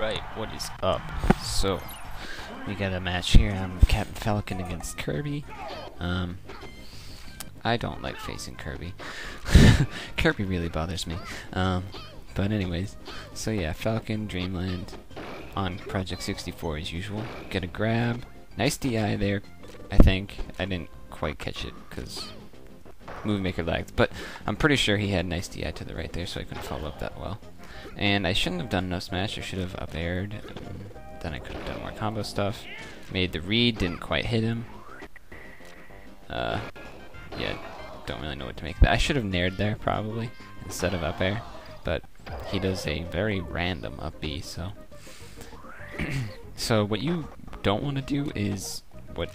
Right, what is up? So, we got a match here. I'm Captain Falcon against Kirby. I don't like facing Kirby. Kirby really bothers me. But anyways, so yeah, Falcon, Dreamland, on Project 64 as usual. Get a grab. Nice DI there, I think. I didn't quite catch it, because Movie Maker lagged, but I'm pretty sure he had nice DI to the right there, so I couldn't follow up that well. And I shouldn't have done no smash, I should have up-aired, then I could have done more combo stuff. Made the read, didn't quite hit him. Yeah, don't really know what to make of that. I should have nared there, probably, instead of up-air, but he does a very random up-B, so... So what you don't want to do is what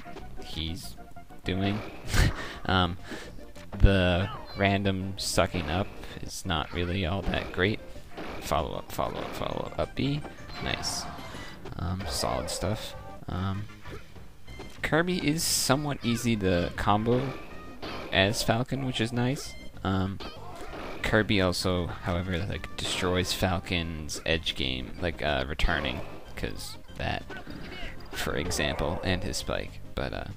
he's doing. The random sucking up is not really all that great. Follow up, follow up, follow up. Up B. Nice. Solid stuff. Kirby is somewhat easy to combo as Falcon, which is nice. Kirby also, however, like destroys Falcon's edge game, like returning, because that, for example, and his spike. But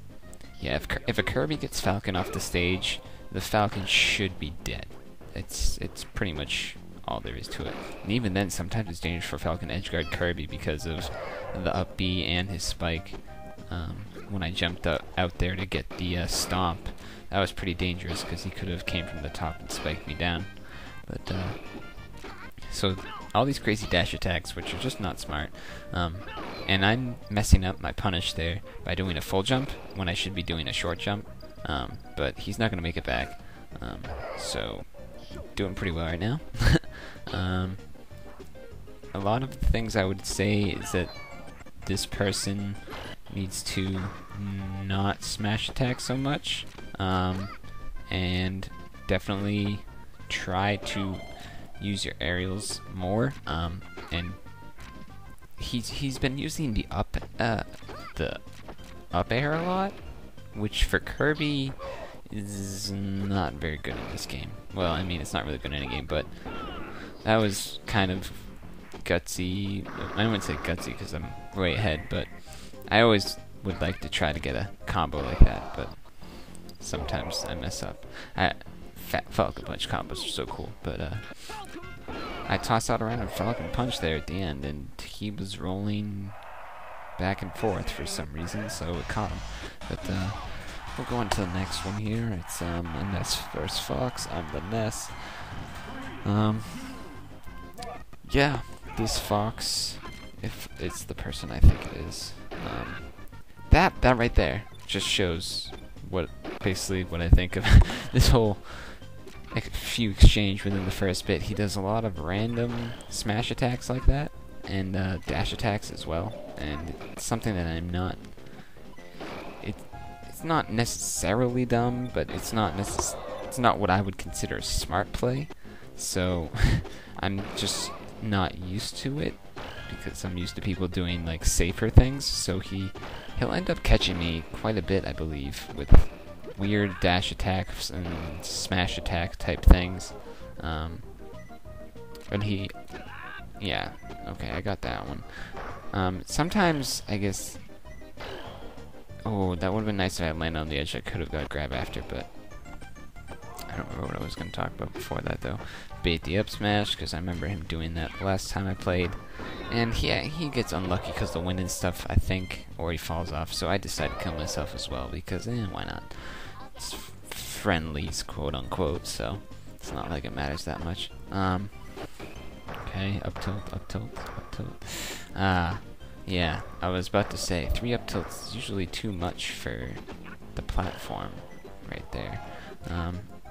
yeah, if a Kirby gets Falcon off the stage, the Falcon should be dead. It's pretty much all there is to it. And even then, sometimes it's dangerous for Falcon edgeguard Kirby because of the up B and his spike. When I jumped up out there to get the stomp, that was pretty dangerous because he could have came from the top and spiked me down. But so all these crazy dash attacks, which are just not smart, and I'm messing up my punish there by doing a full jump when I should be doing a short jump. But he's not going to make it back. So doing pretty well right now. A lot of the things I would say is that this person needs to not smash attack so much, and definitely try to use your aerials more. And he's been using the up air a lot, which for Kirby is not very good in this game. Well, I mean, it's not really good in any game, but that was kind of gutsy. I wouldn't say gutsy because I'm way ahead, but I always would like to try to get a combo like that, but sometimes I mess up. Falcon Punch combos are so cool, but I tossed out around a Falcon Punch there at the end, and he was rolling back and forth for some reason, so it caught him. But we'll go on to the next one here. It's a Ness vs. Fox. I'm the Ness. Yeah, this Fox, if it's the person I think it is, that right there just shows what basically what I think of this whole few exchange within the first bit. He does a lot of random smash attacks like that, and dash attacks as well, and it's something that I'm not. It's not necessarily dumb, but it's not what I would consider smart play. So I'm just not used to it, because I'm used to people doing like safer things. So he'll end up catching me quite a bit, I believe, with weird dash attacks and smash attack type things. And he, yeah, okay, I got that one. Sometimes I guess, oh, that would have been nice if I landed on the edge. I could have got a grab after, but I don't remember what I was going to talk about before that, though. Bait the up smash, because I remember him doing that last time I played. And he gets unlucky because the wind and stuff, I think, or he falls off. So I decided to kill myself as well, because, why not? It's friendlies, quote-unquote, so it's not like it matters that much. Okay, up tilt, up tilt, up tilt. Yeah, I was about to say, 3 up tilts is usually too much for the platform right there.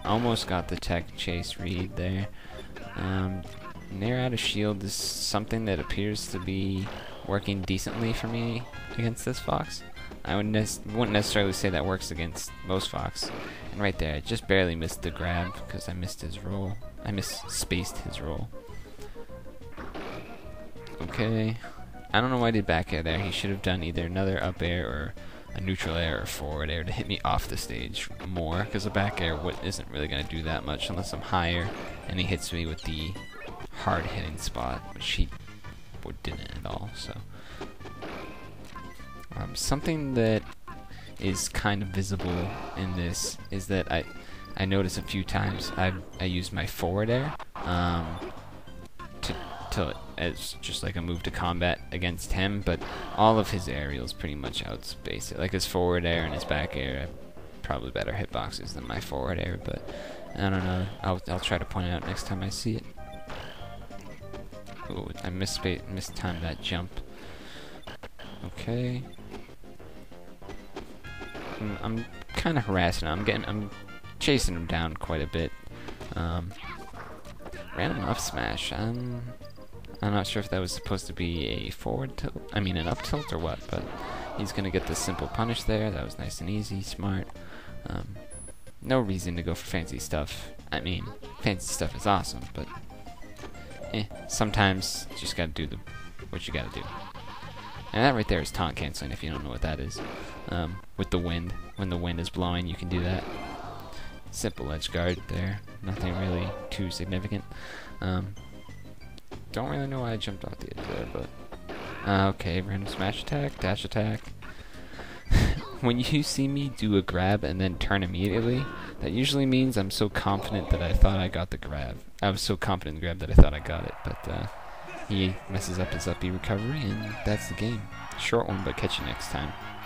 Almost got the tech chase read there. Nair out of shield is something that appears to be working decently for me against this Fox. I wouldn't necessarily say that works against most Fox. And right there, I just barely missed the grab because I missed his roll. I misspaced his roll. Okay. I don't know why I did back air there. He should have done either another up air or a neutral air or forward air to hit me off the stage more, because a back air isn't really going to do that much unless I'm higher and he hits me with the hard hitting spot, which he or didn't at all. So something that is kind of visible in this is that I noticed a few times I used my forward air as just like a move to combat against him, but all of his aerials pretty much outspace it. Like his forward air and his back air have probably better hitboxes than my forward air, but I don't know. I'll try to point it out next time I see it. Ooh, I mistimed that jump. Okay. I'm kind of harassing him. I'm chasing him down quite a bit. Random up smash. I'm not sure if that was supposed to be a forward tilt, I mean an up tilt or what, but he's gonna get the simple punish there. That was nice and easy, smart. No reason to go for fancy stuff. I mean, fancy stuff is awesome, but sometimes you just gotta do what you gotta do. And that right there is taunt canceling, if you don't know what that is. With the wind, when the wind is blowing, you can do that. Simple edge guard there, nothing really too significant. Don't really know why I jumped off the edge there, but okay, random smash attack, dash attack. When you see me do a grab and then turn immediately, that usually means I'm so confident that I thought I got the grab. I was so confident in the grab that I thought I got it, but he messes up his up B recovery, and that's the game. Short one, but catch you next time.